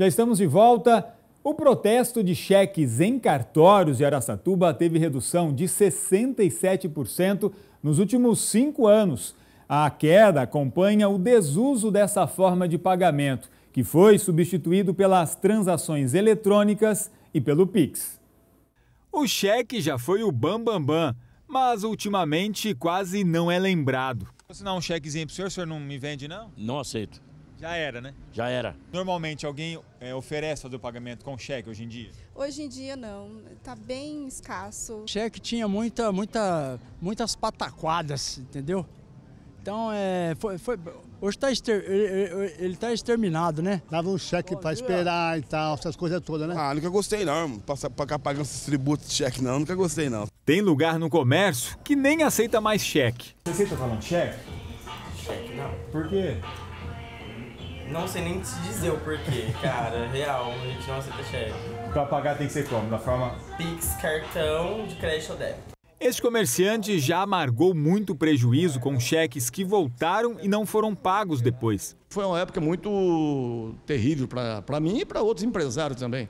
Já estamos de volta. O protesto de cheques em cartórios de Araçatuba teve redução de 67% nos últimos 5 anos. A queda acompanha o desuso dessa forma de pagamento, que foi substituído pelas transações eletrônicas e pelo Pix. O cheque já foi o bam-bam-bam, mas ultimamente quase não é lembrado. Vou assinar um chequezinho para o senhor não me vende, não? Não aceito. Já era, né? Já era. Normalmente alguém oferece fazer o pagamento com cheque hoje em dia? Hoje em dia não, tá bem escasso. O cheque tinha muitas pataquadas, entendeu? Então, hoje tá ele tá exterminado, né? Dava um cheque para esperar e tal, essas coisas todas, né? Ah, nunca gostei não, pagar pagando esses tributos de cheque não, nunca gostei não. Tem lugar no comércio que nem aceita mais cheque. Você aceita falando cheque? Cheque não. Por quê? Não sei nem te dizer o porquê, cara. Real, a gente não aceita cheque. Pra pagar tem que ser como? Da forma... Pix, cartão, de crédito ou débito. Este comerciante já amargou muito prejuízo com cheques que voltaram e não foram pagos depois. Foi uma época muito terrível para mim e para outros empresários também.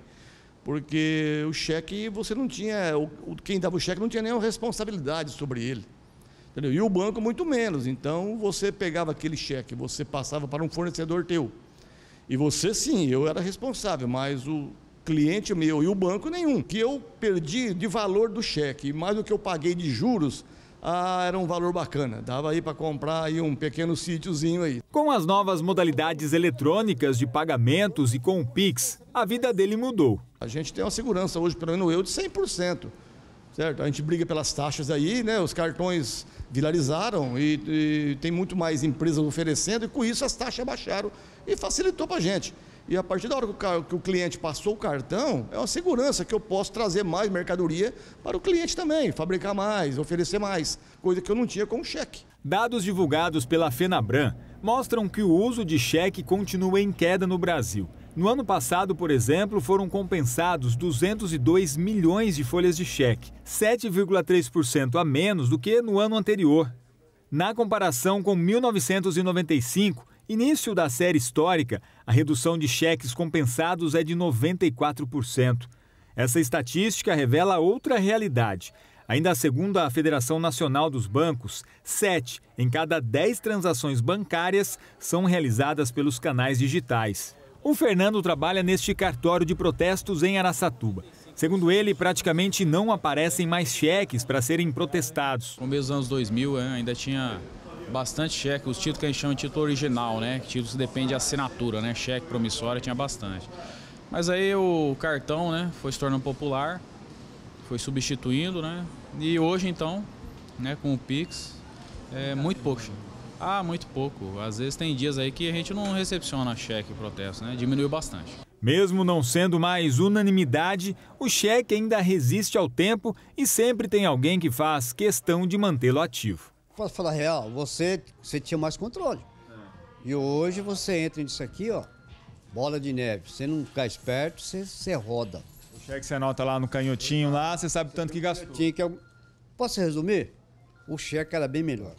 Porque o cheque, você não tinha... Quem dava o cheque não tinha nenhuma responsabilidade sobre ele. Entendeu? E o banco muito menos, então você pegava aquele cheque, você passava para um fornecedor teu. E você sim, eu era responsável, mas o cliente meu e o banco nenhum. Que eu perdi de valor do cheque, mais do que eu paguei de juros, era um valor bacana. Dava aí para comprar aí um pequeno sítiozinho aí. Com as novas modalidades eletrônicas de pagamentos e com o Pix, a vida dele mudou. A gente tem uma segurança hoje, pelo menos eu, de 100%. Certo? A gente briga pelas taxas aí, né? Os cartões viralizaram e tem muito mais empresas oferecendo e com isso as taxas baixaram e facilitou para a gente. E a partir da hora que o cliente passou o cartão, é uma segurança que eu posso trazer mais mercadoria para o cliente também, fabricar mais, oferecer mais, coisa que eu não tinha com o cheque. Dados divulgados pela Fenabran mostram que o uso de cheque continua em queda no Brasil. No ano passado, por exemplo, foram compensados 202 milhões de folhas de cheque, 7,3% a menos do que no ano anterior. Na comparação com 1995, início da série histórica, a redução de cheques compensados é de 94%. Essa estatística revela outra realidade. Ainda segundo a Federação Nacional dos Bancos, 7 em cada 10 transações bancárias são realizadas pelos canais digitais. O Fernando trabalha neste cartório de protestos em Araçatuba. Segundo ele, praticamente não aparecem mais cheques para serem protestados. No começo dos anos 2000, ainda tinha bastante cheque, os títulos que a gente chama de título original, né? Títulos que depende de assinatura, né? Cheque promissório tinha bastante. Mas aí o cartão, né, foi se tornando popular, foi substituindo, né? E hoje então, né, com o Pix, é muito pouco cheque. Ah, muito pouco. Às vezes tem dias aí que a gente não recepciona cheque e protesto, né? Diminuiu bastante. Mesmo não sendo mais unanimidade, o cheque ainda resiste ao tempo e sempre tem alguém que faz questão de mantê-lo ativo. Posso falar real? Você tinha mais controle. E hoje você entra nisso aqui, ó, bola de neve. Você não ficar esperto, você roda. O cheque você anota lá no canhotinho, lá, você sabe tanto que gastou. Posso resumir? O cheque era bem melhor.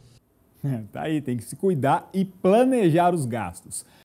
Tá aí, tem que se cuidar e planejar os gastos.